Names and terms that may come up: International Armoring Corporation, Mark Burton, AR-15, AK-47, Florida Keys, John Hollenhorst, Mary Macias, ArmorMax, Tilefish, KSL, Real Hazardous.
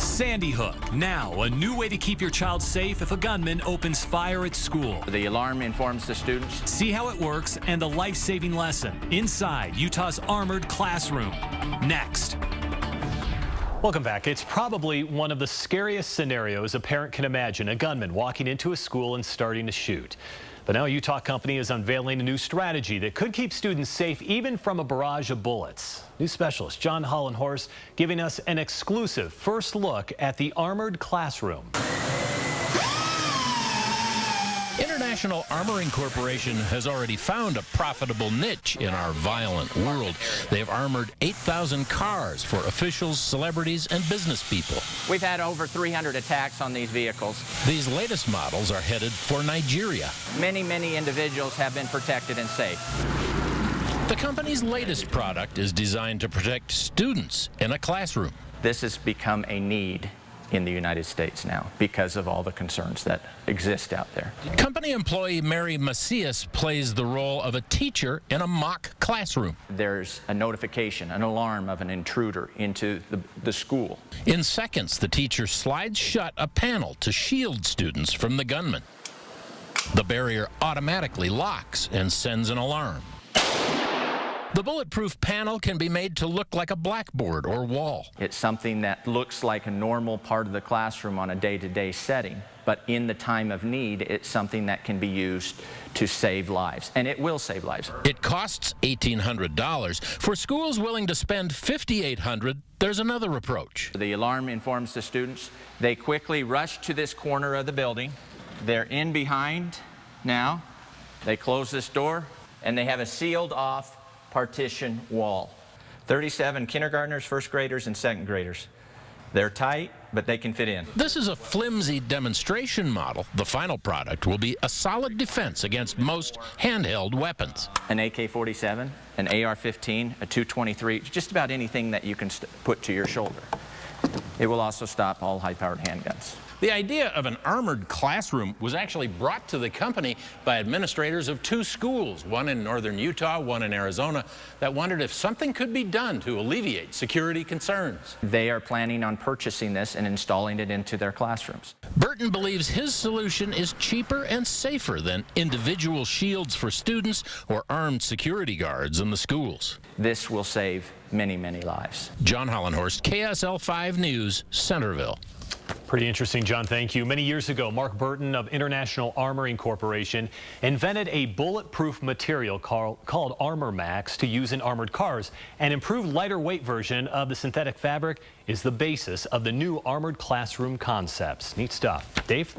Sandy Hook. Now, a new way to keep your child safe if a gunman opens fire at school. The alarm informs the students. See how it works and the life-saving lesson inside Utah's armored classroom. Next. Welcome back. It's probably one of the scariest scenarios a parent can imagine, a gunman walking into a school and starting to shoot. But now a Utah company is unveiling a new strategy that could keep students safe even from a barrage of bullets. New specialist John Hollenhorst giving us an exclusive first look at the armored classroom. International Armoring Corporation has already found a profitable niche in our violent world. They have armored 8,000 cars for officials, celebrities, and business people. We've had over 300 attacks on these vehicles. These latest models are headed for Nigeria. Many, many individuals have been protected and safe. The company's latest product is designed to protect students in a classroom. This has become a need in the United States now because of all the concerns that exist out there. Company employee Mary Macias plays the role of a teacher in a mock classroom. There's a notification, an alarm of an intruder into the school. In seconds, the teacher slides shut a panel to shield students from the gunman. The barrier automatically locks and sends an alarm. The bulletproof panel can be made to look like a blackboard or wall. It's something that looks like a normal part of the classroom on a day-to-day setting, but in the time of need, it's something that can be used to save lives, and it will save lives. It costs $1,800. For schools willing to spend $5,800, there's another approach. The alarm informs the students. They quickly rush to this corner of the building. They're in behind now. They close this door, and they have a sealed off partition wall. 37 kindergartners, first graders, and second graders. They're tight, but they can fit in. This is a flimsy demonstration model. The final product will be a solid defense against most handheld weapons. An AK-47, an AR-15, a .223, just about anything that you can put to your shoulder. It will also stop all high-powered handguns. The idea of an armored classroom was actually brought to the company by administrators of two schools, one in northern Utah, one in Arizona, that wondered if something could be done to alleviate security concerns. They are planning on purchasing this and installing it into their classrooms. Burton believes his solution is cheaper and safer than individual shields for students or armed security guards in the schools. This will save many, many lives. John Hollenhorst, KSL 5 News, Centerville. Pretty interesting, John. Thank you. Many years ago, Mark Burton of International Armoring Corporation invented a bulletproof material called ArmorMax to use in armored cars. An improved, lighter weight version of the synthetic fabric is the basis of the new armored classroom concepts. Neat stuff. Dave?